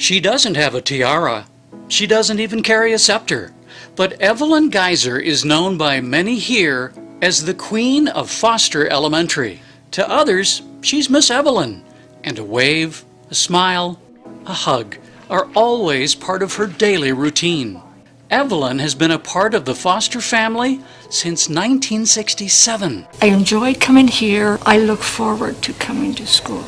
She doesn't have a tiara. She doesn't even carry a scepter. But Evelyn Geiser is known by many here as the Queen of Foster Elementary. To others, she's Miss Evelyn. And a wave, a smile, a hug are always part of her daily routine. Evelyn has been a part of the Foster family since 1967. I enjoyed coming here. I look forward to coming to school.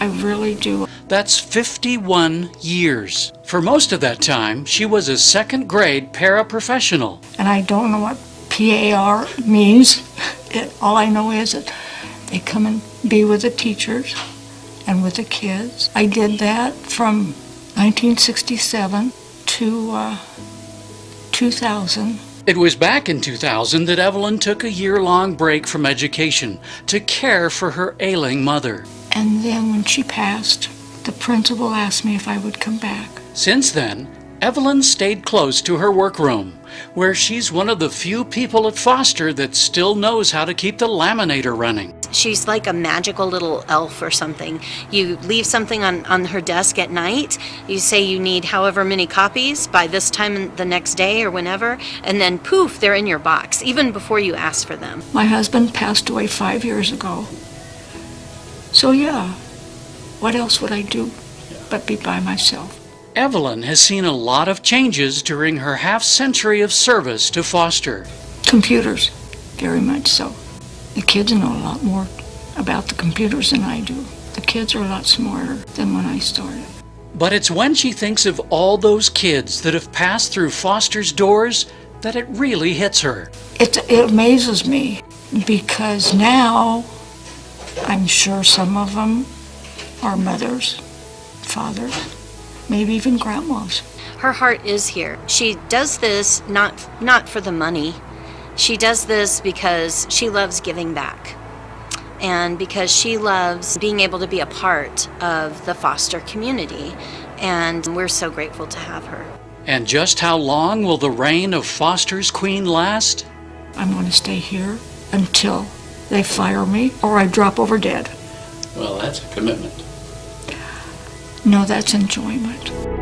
I really do. That's 51 years. For most of that time, she was a second grade paraprofessional. And I don't know what PAR means. All I know is that they come and be with the teachers and with the kids. I did that from 1967 to 2000. It was back in 2000 that Evelyn took a year-long break from education to care for her ailing mother. And then when she passed, the principal asked me if I would come back. Since then, Evelyn stayed close to her workroom, where she's one of the few people at Foster that still knows how to keep the laminator running. She's like a magical little elf or something. You leave something on her desk at night, you say you need however many copies by this time the next day or whenever, and then poof, they're in your box, even before you ask for them. My husband passed away 5 years ago. So yeah, what else would I do but be by myself? Evelyn has seen a lot of changes during her half-century of service to Foster. Computers, very much so. The kids know a lot more about the computers than I do. The kids are a lot smarter than when I started. But it's when she thinks of all those kids that have passed through Foster's doors that it really hits her. It amazes me because now I'm sure some of them are mothers, fathers, maybe even grandmas. Her heart is here. She does this not for the money. She does this because she loves giving back and because she loves being able to be a part of the Foster community, and we're so grateful to have her. And just how long will the reign of Foster's queen last? I'm going to stay here until they fire me or I drop over dead. Well, that's a commitment. No, that's enjoyment.